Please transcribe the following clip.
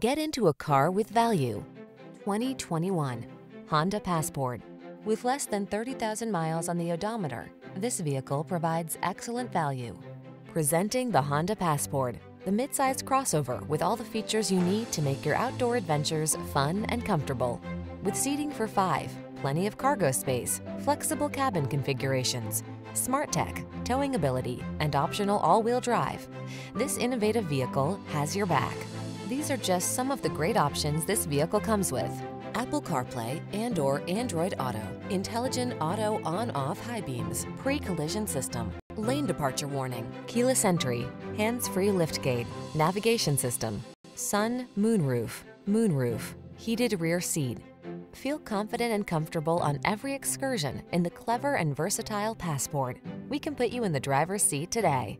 Get into a car with value. 2021 Honda Passport. With less than 30,000 miles on the odometer, this vehicle provides excellent value. Presenting the Honda Passport, the midsize crossover with all the features you need to make your outdoor adventures fun and comfortable. With seating for 5, plenty of cargo space, flexible cabin configurations, smart tech, towing ability, and optional all-wheel drive, this innovative vehicle has your back. These are just some of the great options this vehicle comes with: Apple CarPlay and/or Android Auto, intelligent auto on-off high beams, pre-collision system, lane departure warning, keyless entry, hands-free liftgate, navigation system, sun, moonroof, heated rear seat. Feel confident and comfortable on every excursion in the clever and versatile Passport. We can put you in the driver's seat today.